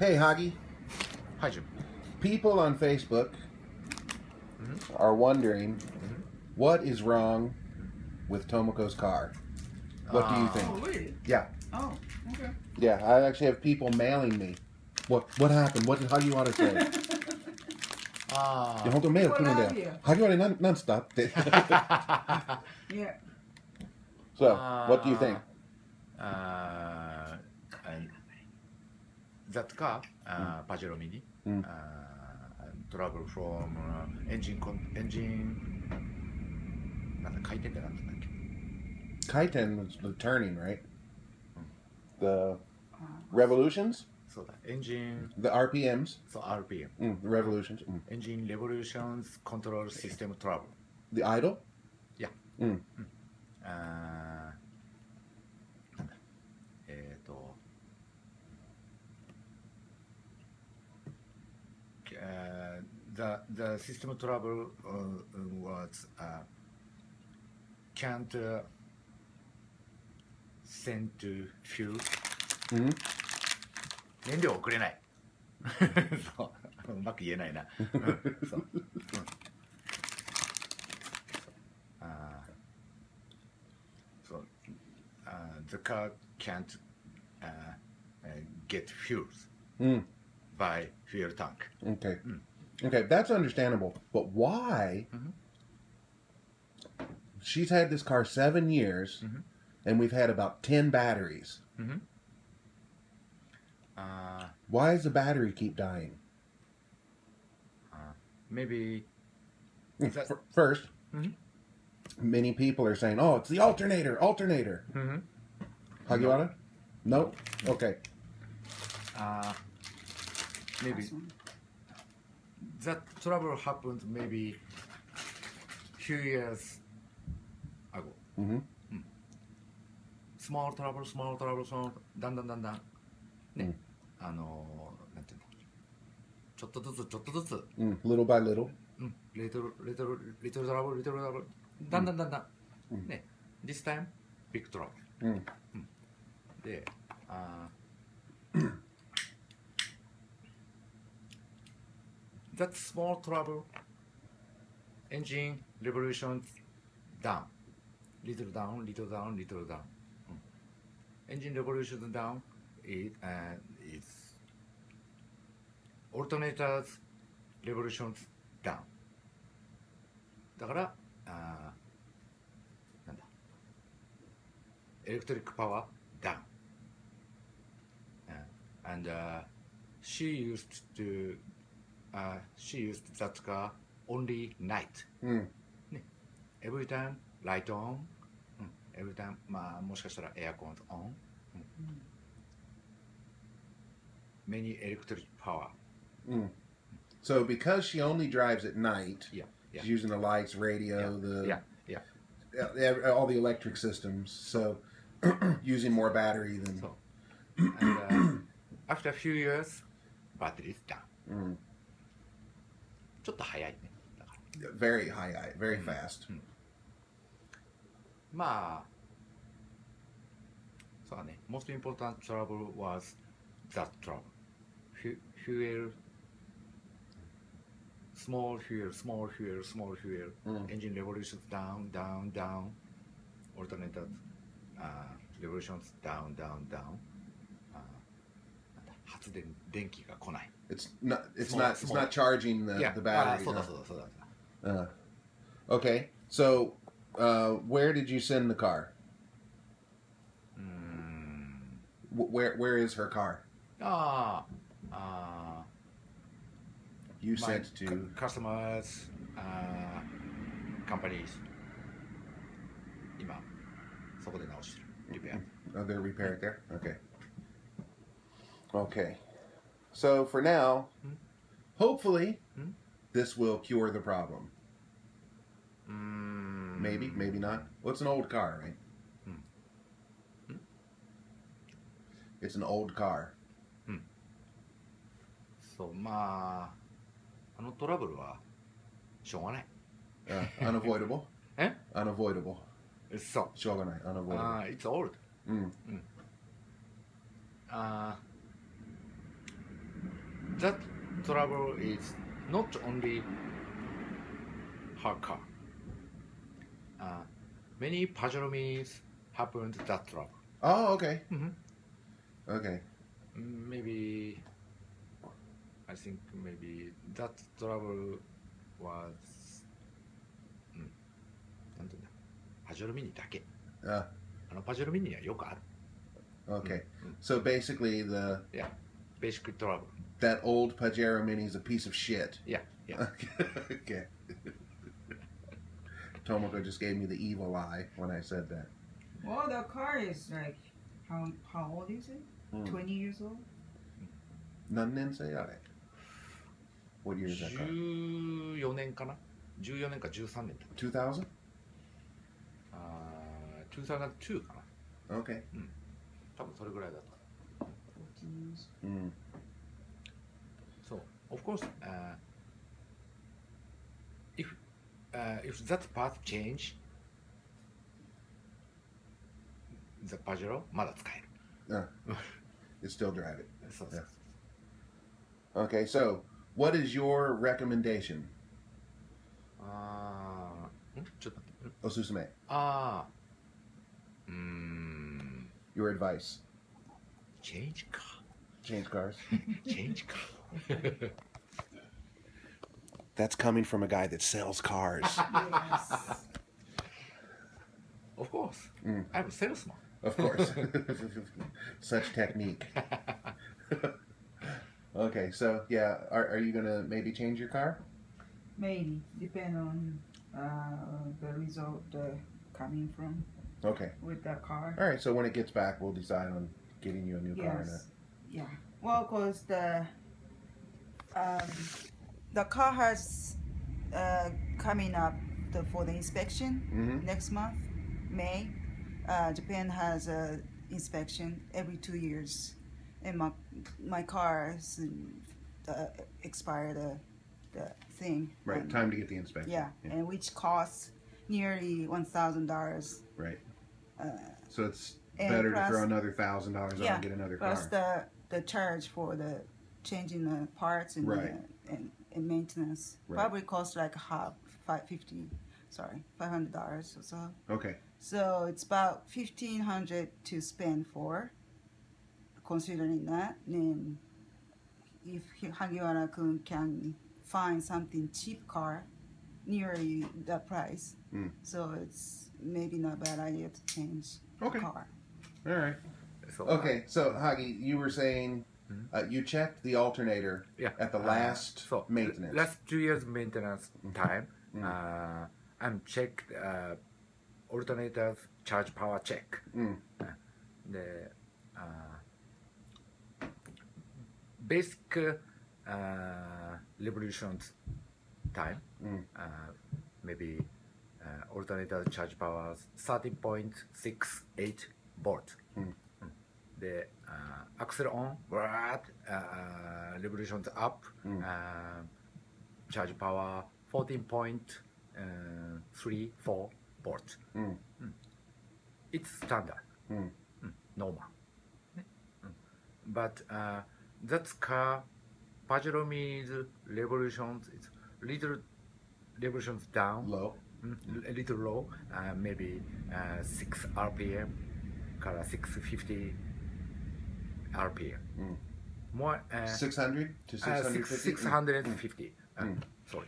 Hey, Hagi. Hi, Jim. People on Facebook are wondering what is wrong with Tomoko's car. What do you think? Oh, really? Yeah. Oh, okay. Yeah, I actually have people mailing me. What happened? What did Hagiwara say? Ah. Hagiwara non-stop. Yeah. So, what do you think? That car, Pajero Mini, trouble from engine. 回転ってなんだっけ? 回転 was the turning, right? The revolutions? そうだ、エンジン The RPMs? そう、RPM. The revolutions. エンジン revolutions control system trouble. The idle? Yeah. なんだ。The system trouble was can't send to fuel. 燃料を送れない。そう、うまく言えないな。そう。そう。The car can't get fuels by fuel tank. Okay. Okay, that's understandable. But why? She's had this car 7 years, and we've had about 10 batteries. Why does the battery keep dying? Maybe... First, many people are saying, oh, it's the alternator, alternator. Hagiwara? No? Okay. Maybe... That trouble happened maybe few years... ago. Small trouble, small trouble, small trouble. だんだんね、なんていうの、ちょっとずつちょっとずつ。Little by little. Little trouble, little trouble. だんだんね。This time, big trouble. で、that small trouble, engine revolutions down. Little down, little down, little down. Engine revolution down. It's alternators revolutions down. だからなんだ。エレクトリックパワー down. And she used that car only night. Every time. Light on, every time, まあもしかしたらエアコン on, many electric power. So because she only drives at night, she's using the lights, radio, all the electric systems. So using more battery than. And after a few years, battery is down. ちょっと早いね。Very high, very fast. まあ、そうだね。Most important trouble was that trouble. Fuel, small fuel, small fuel, small fuel. Engine revolutions down, down, down. Alternator revolutions down, down, down. 発電電気が来ない。It's not charging the battery. そうだ。Okay, so. Where did you send the car? Where is her car? You sent to customers, companies. 今そこで直してる。Repair. Oh, they're repaired there. Okay. Okay. So for now, hopefully, this will cure the problem. Maybe, maybe not. Well, it's an old car, right? It's an old car. そう、まあ、あのトラブルはしょうがない。Unavoidable? え Unavoidable. そう。しょうがない。Unavoidable. It's old. that trouble is not only her car. Many Pajero Minis happened that trouble. Oh, okay. Mm-hmm. Okay. Maybe, I think maybe that trouble was Pajero Mini だけ。あのPajero Mini はよくある。Okay. So basically the basic trouble. That old Pajero Mini is a piece of shit. Yeah. Yeah. Okay. Tomoko just gave me the evil eye when I said that. Well, the car is like how old is it? 20 years old? 何年生あれ What year is that car? 14年かな ?14 年か13年だ。2000? 2002かな Okay. 多分それぐらいだと。14 years? So, of course, if that part change, the Pajero まだ使える。You still drive it. Yeah. Okay, so what is your recommendation? Osusume. Your advice. Change car. Change cars. Change car. That's coming from a guy that sells cars. Yes. Of course. I'm a salesman. Of course. Such technique. Okay, so yeah, are you gonna maybe change your car? Maybe, depend on the result coming from. Okay. With that car. All right. So when it gets back, we'll decide on getting you a new car. Yes. Yeah. Well, cause the car has coming up for the inspection next month, May. Japan has an inspection every 2 years, and my car has expired the thing. Right, time to get the inspection. Yeah, and which costs nearly $1,000. Right. So it's better to throw another $1,000 on and get another car. Plus the charge for the changing the parts and and maintenance probably costs like $500 or so. Okay. So it's about $1,500 to spend for considering that. And if Hagiwara-kun can find something cheap car nearly that price, so it's maybe not a bad idea to change the car. All right. Okay. So Hagi, you were saying you checked the alternator at the last maintenance. Last 2 years maintenance time. I'm checked. Alternators charge power check. The basic revolutions time maybe alternator charge power 13.68 volt. The axle on revolutions up charge power 14.34 volt. It's standard, normal. But that car, Pajero Mini's revolutions, it's little revolutions down, low, a little low, maybe 6 RPM, 650 RPM. More 600 to 650. 650. Sorry,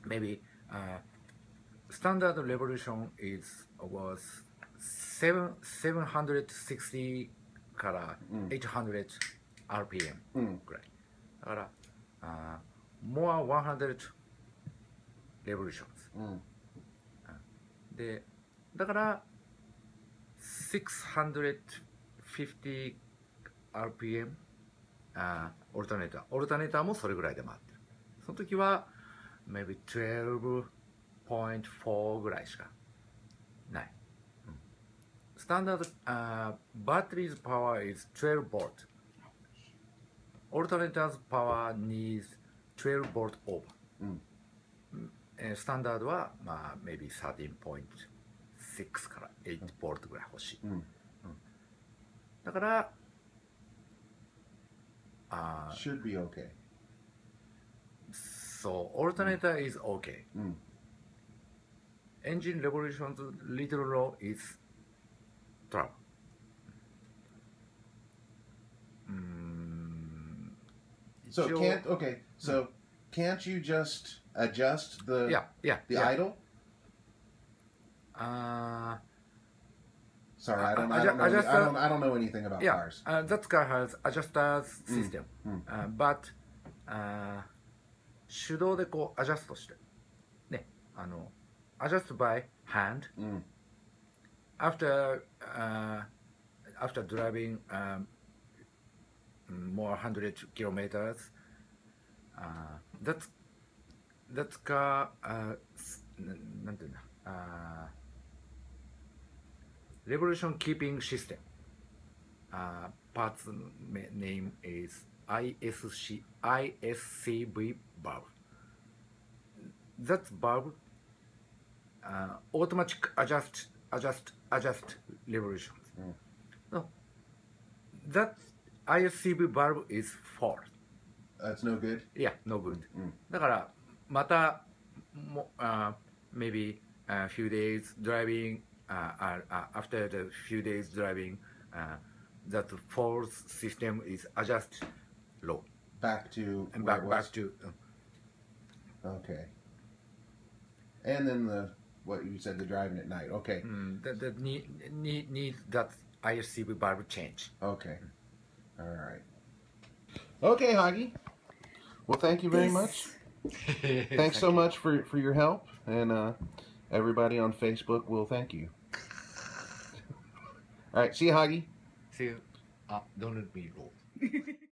maybe. Standard revolution was 760 から800 RPM ぐらい。だから、more 100 revolutions。で、だから650 RPM オルタネーター。オルタネーターもそれぐらいで回ってる。その時は maybe 12.4 ぐらいしかない。スタンダードbattery's power is 12 volt. Alternator's power needs 12 volt over. スタンダードはまあ maybe 13.6 から8 volt ぐらい欲しい。だから should be okay. So alternator is okay. Engine revolution's little low is trouble. So can't okay. So can't you just adjust the idle? Sorry, I don't know anything about cars. That car has adjusters system, but 手動でこうアジャストしてね、あの adjust by hand after after driving more 100 kilometers. That car なんていうんだ。Revolution keeping system. Parts name is ISCV valve. That valve automatic adjust revolutions. No, that ISCV valve is fault. That's no good. Yeah, no good. だからまたも maybe a few days driving. After the few days driving, that force system is adjusted low. Back to and back to. Okay. And then the what you said, the driving at night. Okay. That need that ISCV valve change. Okay. All right. Okay, Hagi. Well, thank you very much. Thanks so much for your help and. Everybody on Facebook will thank you. All right, see you, Hagi. See you. Don't let me roll.